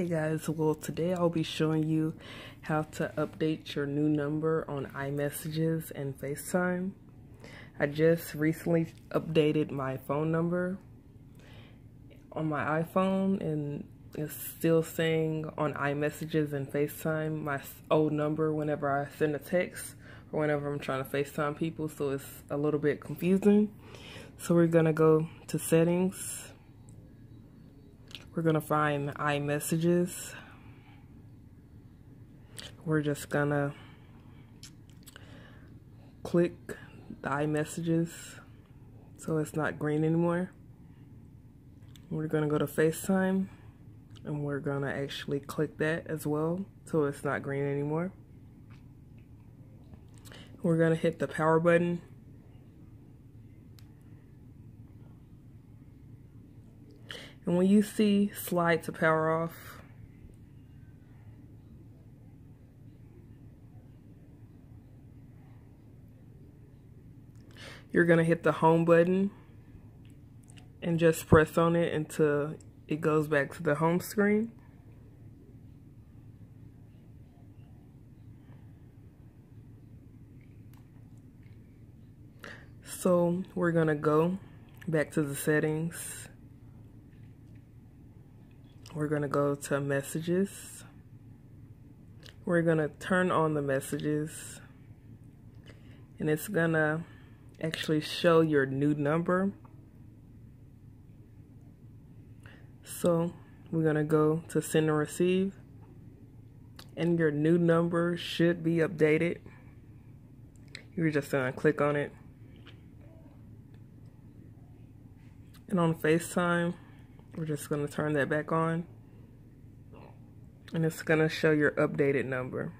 Hey guys, well today I'll be showing you how to update your new number on iMessages and FaceTime. I just recently updated my phone number on my iPhone and it's still saying on iMessages and FaceTime my old number whenever I send a text or whenever I'm trying to FaceTime people, so it's a little bit confusing. So we're gonna go to settings. We're gonna find iMessages. We're just gonna click the iMessages so it's not green anymore. We're gonna go to FaceTime and we're gonna actually click that as well so it's not green anymore. We're gonna hit the power button. And when you see slide to power off, you're going to hit the home button and just press on it until it goes back to the home screen. So we're going to go back to the settings. We're going to go to messages. We're going to turn on the messages. And it's going to actually show your new number. So we're going to go to send and receive. And your new number should be updated. You're just going to click on it. And on FaceTime, we're just going to turn that back on and it's going to show your updated number.